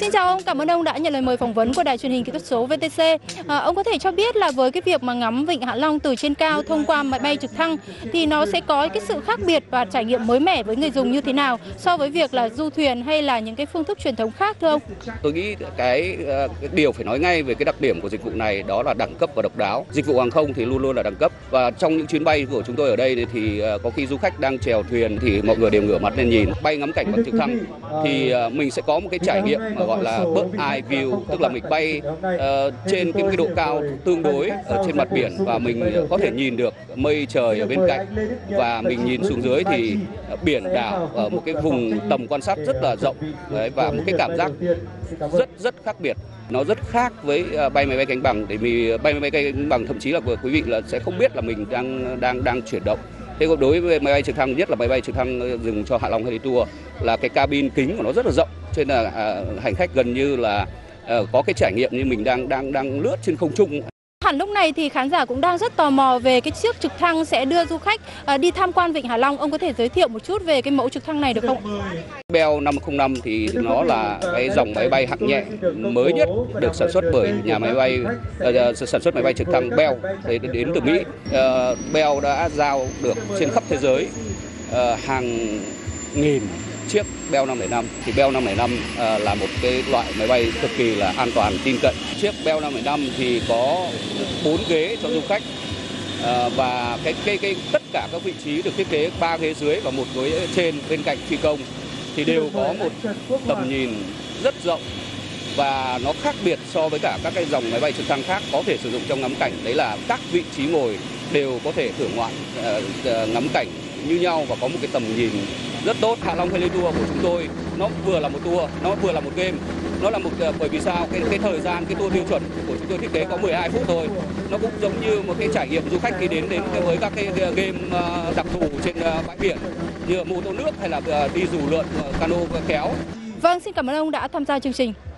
Xin chào ông, cảm ơn ông đã nhận lời mời phỏng vấn của Đài truyền hình kỹ thuật số VTC. Ông có thể cho biết là với cái việc mà ngắm Vịnh Hạ Long từ trên cao thông qua máy bay trực thăng thì nó sẽ có cái sự khác biệt và trải nghiệm mới mẻ với người dùng như thế nào so với việc là du thuyền hay là những cái phương thức truyền thống khác thưa ông? Tôi nghĩ cái điều phải nói ngay về cái đặc điểm của dịch vụ này đó là đẳng cấp và độc đáo. Dịch vụ hàng không thì luôn luôn là đẳng cấp, và trong những chuyến bay của chúng tôi ở đây thì có khi du khách đang chèo thuyền thì mọi người đều ngửa mặt lên nhìn. Bay ngắm cảnh bằng trực thăng thì mình sẽ có một cái trải nghiệm mà gọi là bird eye view, tức là mình bay trên cái độ cao tương đối ở trên mặt biển và mình có thể nhìn được mây trời ở bên cạnh, và mình nhìn xuống dưới thì biển đảo ở một cái vùng tầm quan sát rất là rộng đấy, và một cái cảm giác rất khác biệt. Nó rất khác với bay máy bay cánh bằng, để mình bay máy bay cánh bằng thậm chí là quý vị là sẽ không biết là mình đang chuyển động. Thế còn đối với máy bay trực thăng, nhất là máy bay trực thăng dừng cho Hạ Long Heli Tour, là cái cabin kính của nó rất là rộng, cho nên là hành khách gần như là có cái trải nghiệm như mình đang lướt trên không trung. Hẳn lúc này thì khán giả cũng đang rất tò mò về cái chiếc trực thăng sẽ đưa du khách đi tham quan Vịnh Hạ Long. Ông có thể giới thiệu một chút về cái mẫu trực thăng này được không? Bell 505 thì nó là cái dòng máy bay hạng nhẹ mới nhất được sản xuất bởi nhà máy bay sản xuất máy bay trực thăng Bell đến từ Mỹ. Bell đã giao được trên khắp thế giới hàng nghìn chiếc Bell 505, thì Bell 505 là một cái loại máy bay cực kỳ là an toàn, tin cậy. Chiếc Bell 505 thì có 4 ghế cho du khách, và cái tất cả các vị trí được thiết kế 3 ghế dưới và 1 ghế trên bên cạnh phi công thì đều có một tầm nhìn rất rộng, và nó khác biệt so với cả các cái dòng máy bay trực thăng khác có thể sử dụng trong ngắm cảnh, đấy là các vị trí ngồi đều có thể thưởng ngoạn ngắm cảnh như nhau và có một cái tầm nhìn rất tốt. Hạ Long Heli Tour của chúng tôi nó vừa là một tour, nó vừa là một game, nó là một bởi vì sao cái thời gian cái tour tiêu chuẩn của chúng tôi thiết kế có 12 phút thôi, nó cũng giống như một cái trải nghiệm du khách khi đến với các cái game đặc thù trên bãi biển như mô tô nước hay là đi dù lượn cano kéo. Vâng, xin cảm ơn ông đã tham gia chương trình.